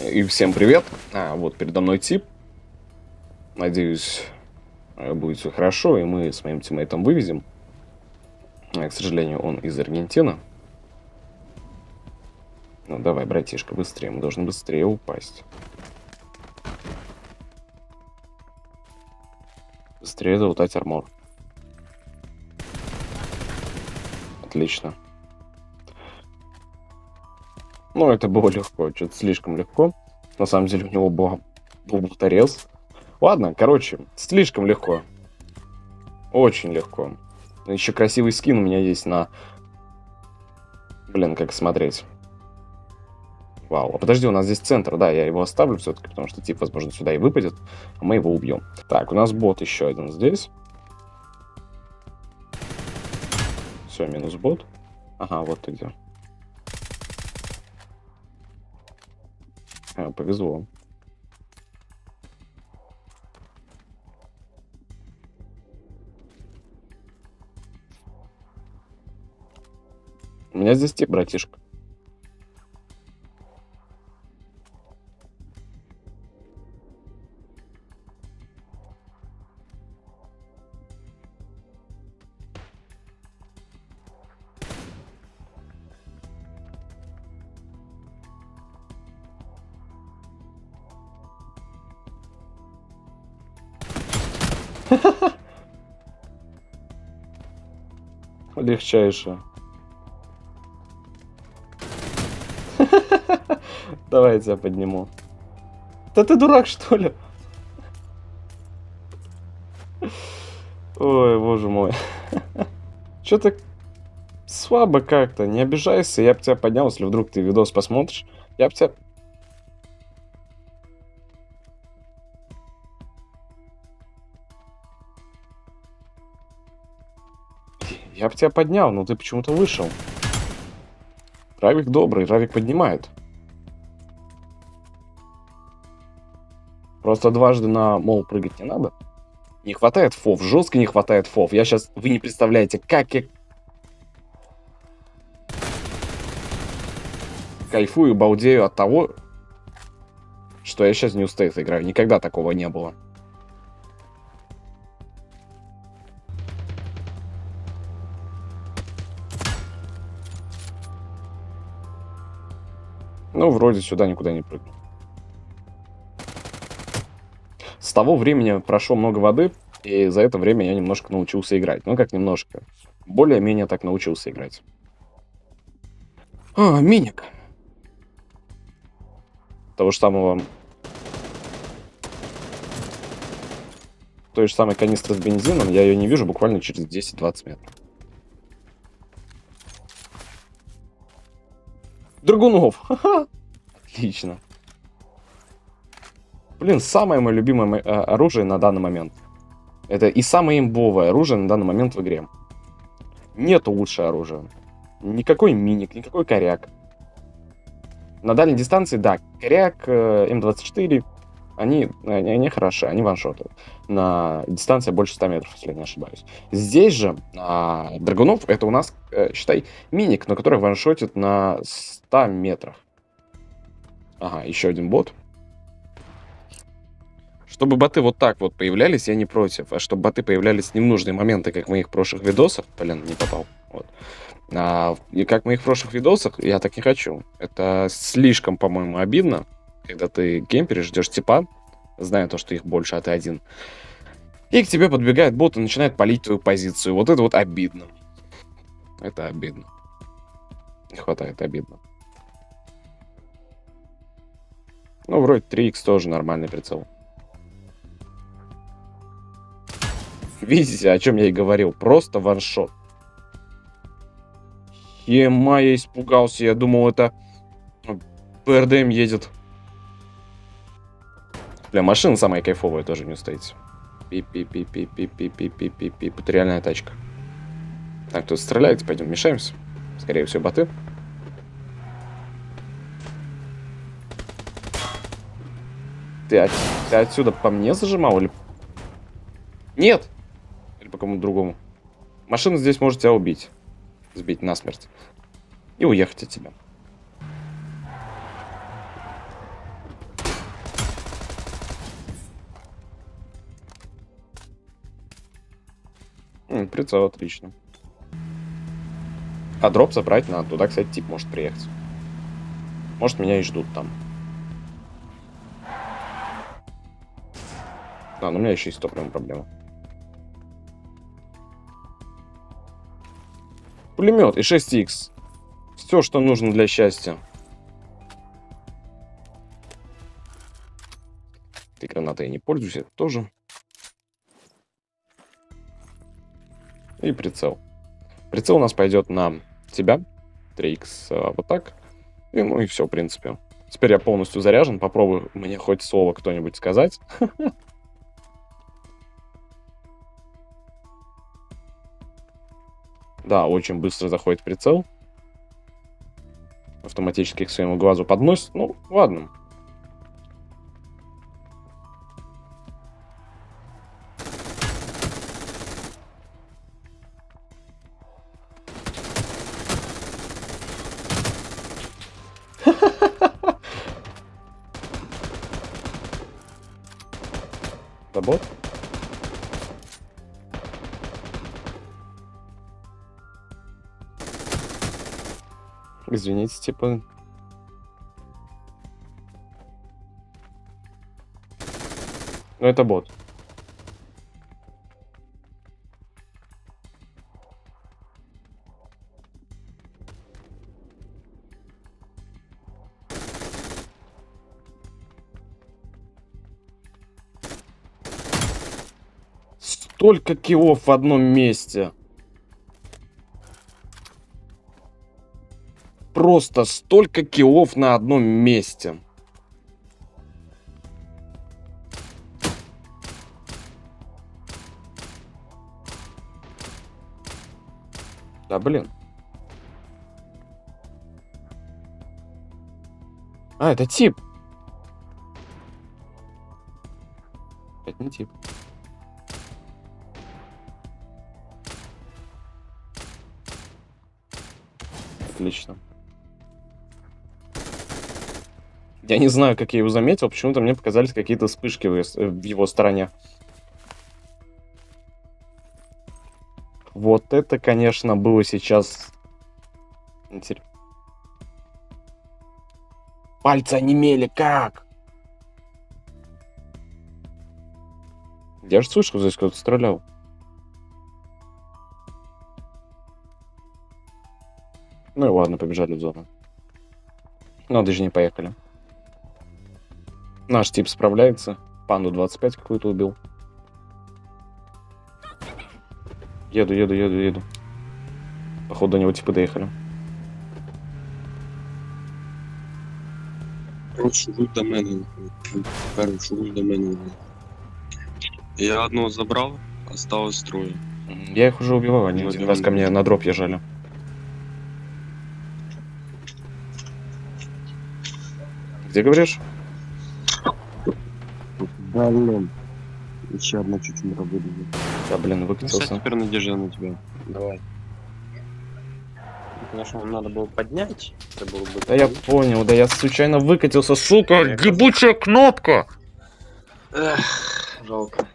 И всем привет. Вот передо мной тип. Надеюсь, будет все хорошо, и мы с моим тиммейтом вывезем. К сожалению, он из Аргентины. Ну давай, братишка, быстрее. Мы должны быстрее упасть. Быстрее залутать армор. Отлично. Ну, это было легко, что-то слишком легко. На самом деле у него был болторез. Ладно, короче, слишком легко. Очень легко. Еще красивый скин у меня есть на... Блин, как смотреть. Вау. А подожди, у нас здесь центр. Да, я его оставлю все-таки, потому что тип, возможно, сюда и выпадет. А мы его убьем. Так, у нас бот еще один здесь. Все, минус бот. Ага, вот ты где. Повезло. У меня здесь тип, братишка. Легчайше. Давай я тебя подниму. Да ты дурак, что ли? Ой, боже мой. Че ты слабо как-то? Не обижайся, я бы тебя поднял, если вдруг ты видос посмотришь. Я бы тебя... Я бы тебя поднял, но ты почему-то вышел. Равик добрый, Равик поднимает. Просто дважды на мол прыгать не надо. Не хватает фов, жестко не хватает фов. Я сейчас, вы не представляете, как я... Кайфую, балдею от того, что я сейчас в New State играю. Никогда такого не было. Ну, вроде сюда никуда не прыгнул. С того времени прошло много воды, и за это время я немножко научился играть. Ну, как немножко. Более-менее так научился играть. А, миник. Того же самого... Той же самой канистры с бензином, я ее не вижу буквально через 10-20 метров. Драгунов. Отлично. Блин, самое мое любимое оружие на данный момент. Это и самое имбовое оружие на данный момент в игре. Нету лучшего оружия. Никакой миник, никакой коряк. На дальней дистанции, да, коряк, М24, они хороши, они ваншотают. На дистанции больше 100 метров, если я не ошибаюсь. Здесь же Драгунов, это у нас, считай, миник, но который ваншотит на 100 метров. Ага, еще один бот. Чтобы боты вот так вот появлялись, я не против. А чтобы боты появлялись не в нужные моменты, как в моих прошлых видосах. Блин, не попал. Вот. И как в моих прошлых видосах, я так не хочу. Это слишком, по-моему, обидно. Когда ты геймперишь, ждешь типа, зная то, что их больше, а ты один. И к тебе подбегает бот и начинает палить твою позицию. Вот это вот обидно. Это обидно. Не хватает, обидно. Ну, вроде 3х тоже нормальный прицел. Видите, о чем я и говорил. Просто ваншот. Ема, я испугался. Я думал, это БРДМ едет. Бля, машина самая кайфовая тоже не устоит. Пи-пи-пи-пи-пи-пи-пи-пи-пи. Это реальная тачка. Так, тут стреляет, пойдем мешаемся. Скорее всего, боты. Ты отсюда по мне зажимал или... Нет! Или по кому-то другому. Машина здесь может тебя убить. Сбить насмерть. И уехать от тебя. Прицел, отлично. А дроп забрать надо. Туда, кстати, тип может приехать. Может, меня и ждут там. А, ну у меня еще и с топливом проблема. Пулемет и 6х. Все, что нужно для счастья. Этой гранатой я не пользуюсь, это тоже. И прицел. Прицел у нас пойдет на тебя. 3х вот так. И, ну и все, в принципе. Теперь я полностью заряжен. Попробую мне хоть слово кто-нибудь сказать. Да, очень быстро заходит прицел. Автоматически к своему глазу подносит. Ну, ладно. Забот? Извините, типа... Ну, это бот. Столько киллов в одном месте. Просто столько киллов на одном месте. Да блин. А, это тип. Это не тип. Отлично. Я не знаю, как я его заметил, почему-то мне показались какие-то вспышки в его стороне. Вот это, конечно, было сейчас... Интересно. Пальцы онемели, как? Я же слышал, здесь кто-то стрелял. Ну и ладно, побежали в зону. Но даже не поехали. Наш тип справляется. Панду 25 какую-то убил. Еду. Походу, до него типа доехали. Короче, вы до меня. Я одного забрал, осталось трое. Я их уже убивал, они один раз ко мне на дроп езжали. Где, говоришь? Да, блин. Еще одна чуть не работает. Да, блин, выкатился. Сейчас теперь надежда на тебя. Давай. Конечно, надо было поднять. Это было бы... Да я понял, да я случайно выкатился, сука. Гибучая кнопка. Эх, жалко.